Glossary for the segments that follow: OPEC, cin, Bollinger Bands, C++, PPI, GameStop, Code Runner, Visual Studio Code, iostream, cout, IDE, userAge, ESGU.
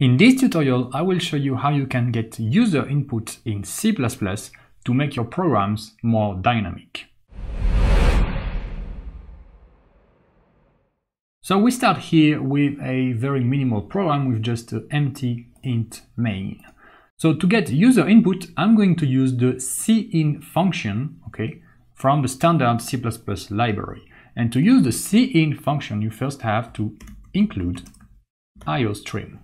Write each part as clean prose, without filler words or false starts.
In this tutorial, I will show you how you can get user input in C++ to make your programs more dynamic. So we start here with a very minimal program with just an empty int main. So to get user input, I'm going to use the cin function, okay, from the standard C++ library. And to use the cin function, you first have to include iostream.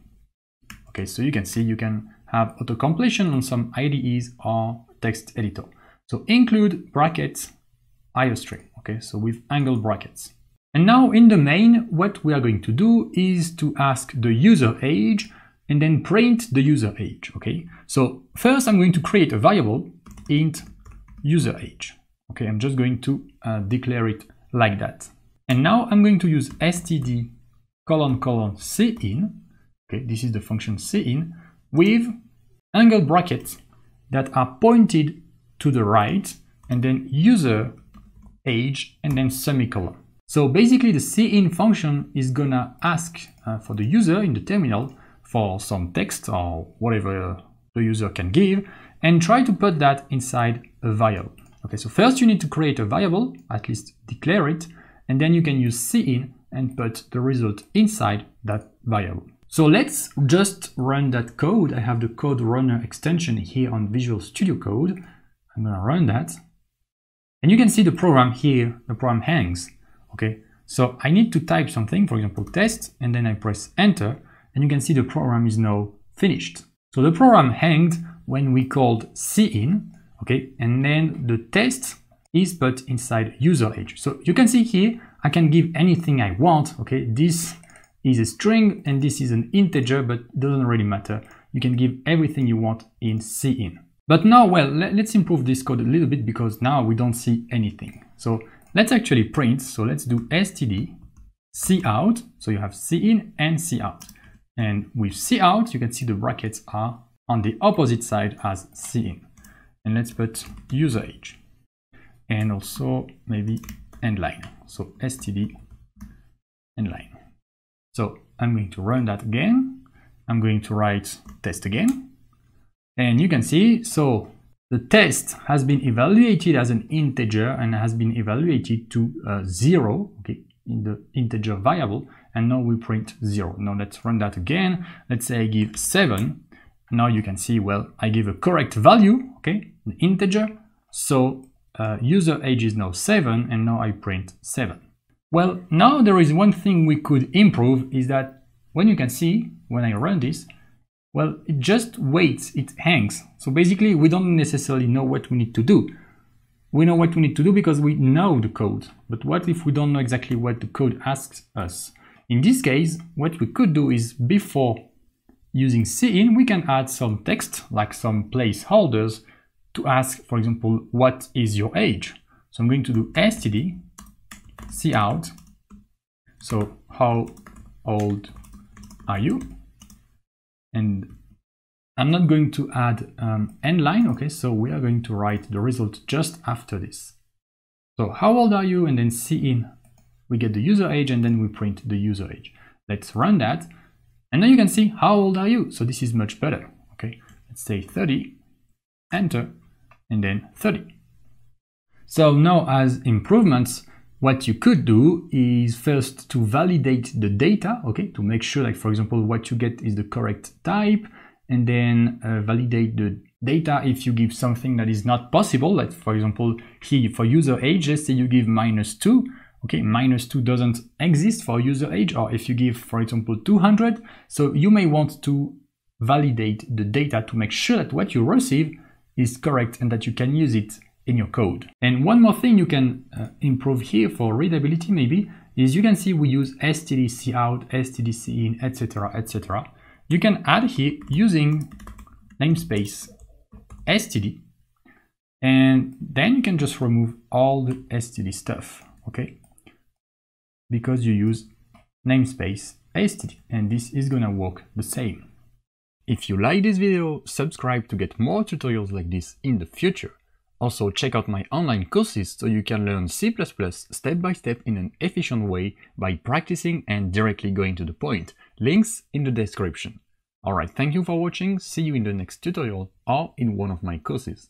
Okay, so you can see you can have auto-completion on some IDEs or text editor. So include brackets iostream, okay, so with angle brackets. And now in the main, what we are going to do is to ask the user age and then print the user age, okay? So first I'm going to create a variable int user age. Okay, I'm just going to declare it like that. And now I'm going to use std : : cin, okay, this is the function cin, with angle brackets that are pointed to the right, and then user age, and then semicolon. So basically the cin function is gonna ask for the user in the terminal for some text or whatever the user can give, and try to put that inside a variable. Okay, so first you need to create a variable, at least declare it, and then you can use cin and put the result inside that variable. So let's just run that code. I have the Code Runner extension here on Visual Studio Code. I'm gonna run that. And you can see the program here, the program hangs. Okay, so I need to type something, for example, test, and then I press enter, and you can see the program is now finished. So the program hanged when we called cin, okay, and then the test is put inside userAge. So you can see here, I can give anything I want, okay, this is a string and this is an integer, but it doesn't really matter. You can give everything you want in cin. But now, well, let's improve this code a little bit because now we don't see anything. So let's actually print, so let's do std cout, so you have cin and cout. And with cout, you can see the brackets are on the opposite side as cin. And let's put userAge. And also maybe endline, so std endline. So I'm going to run that again. I'm going to write test again. And you can see, so the test has been evaluated as an integer and has been evaluated to 0, okay, in the integer variable, and now we print 0. Now let's run that again. Let's say I give 7. Now you can see, well, I give a correct value, okay, an integer. So user age is now 7, and now I print 7. Well, now there is one thing we could improve is that when you can see, when I run this, well, it just waits, it hangs. So basically, we don't necessarily know what we need to do. We know what we need to do because we know the code. But what if we don't know exactly what the code asks us? In this case, what we could do is before using cin, we can add some text, like some placeholders, to ask, for example, what is your age? So I'm going to do std cout, so how old are you? And I'm not going to add endline, okay, so we are going to write the result just after this. So how old are you? And then cin, we get the user age and then we print the user age. Let's run that. And now you can see how old are you? So this is much better, okay. Let's say 30, enter, and then 30. So now as improvements, what you could do is first to validate the data, okay, to make sure, like, for example, what you get is the correct type, and then validate the data if you give something that is not possible, like, for example, here for user age, let's say you give -2, okay, -2 doesn't exist for user age, or if you give, for example, 200, so you may want to validate the data to make sure that what you receive is correct and that you can use it in your code. And one more thing you can improve here for readability maybe is you can see we use std cout, std cin, etc, etc. You can add here using namespace std, and then you can just remove all the std stuff, okay, because you use namespace std, and this is gonna work the same. If you like this video, subscribe to get more tutorials like this in the future. Also, check out my online courses so you can learn C++ step by step in an efficient way by practicing and directly going to the point. Links in the description. Alright, thank you for watching, see you in the next tutorial or in one of my courses.